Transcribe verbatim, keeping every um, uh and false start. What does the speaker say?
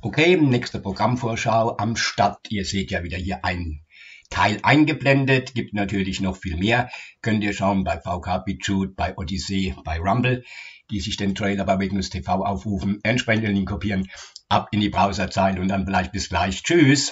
Okay, nächste Programmvorschau am Start. Ihr seht ja wieder hier einen Teil eingeblendet. Gibt natürlich noch viel mehr. Könnt ihr schauen bei V K, Bitchute, bei Odysee, bei Rumble, die sich den Trailer bei Bitchute T V aufrufen, entsprechend den Link kopieren, ab in die Browserzeile und dann vielleicht bis gleich. Tschüss!